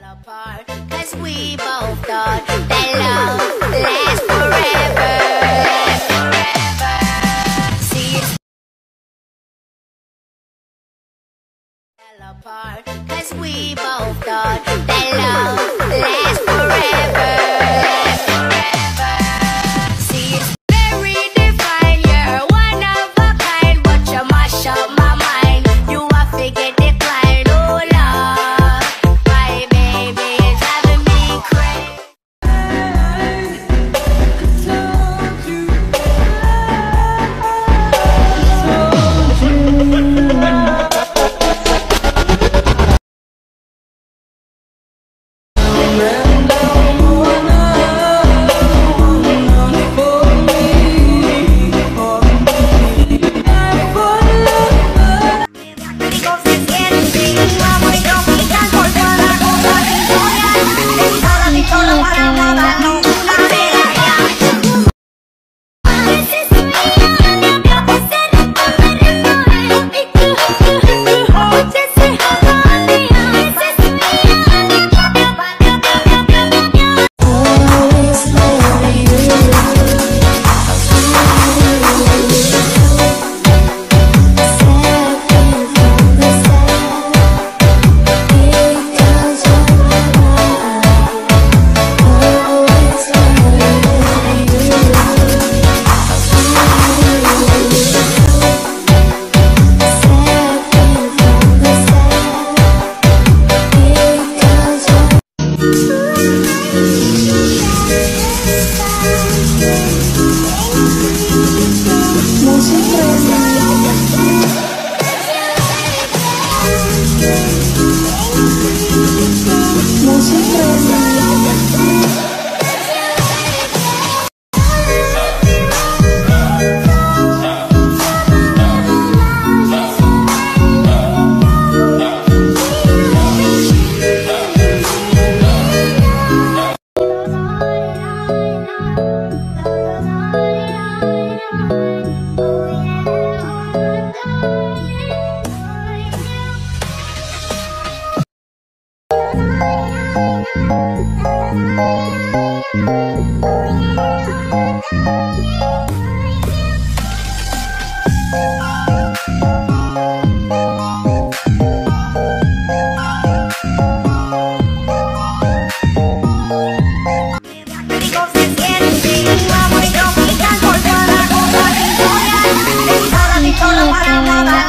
fell apart, cause we both thought that love lasts forever, See, it fell apart, cause we both thought that love lasts forever.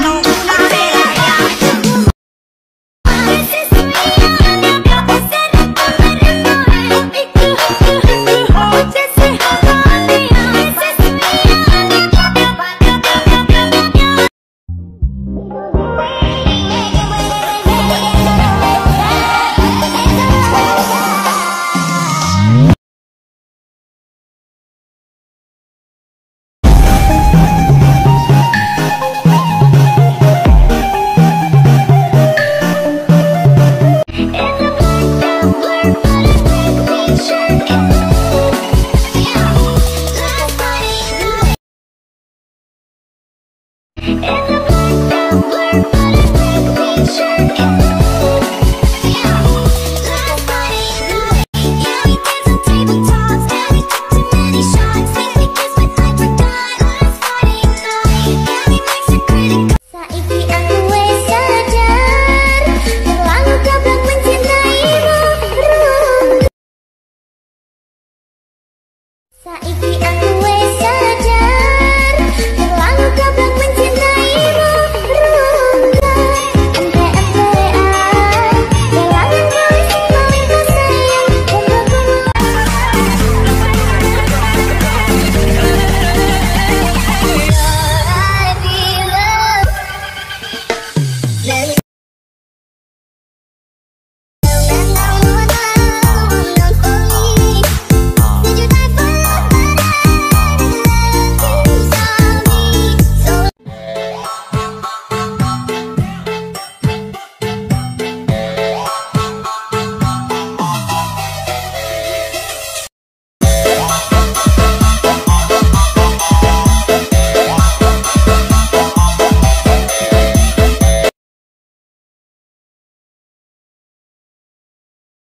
No,